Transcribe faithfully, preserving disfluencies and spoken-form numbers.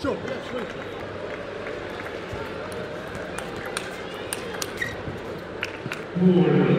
正面推球。 Four.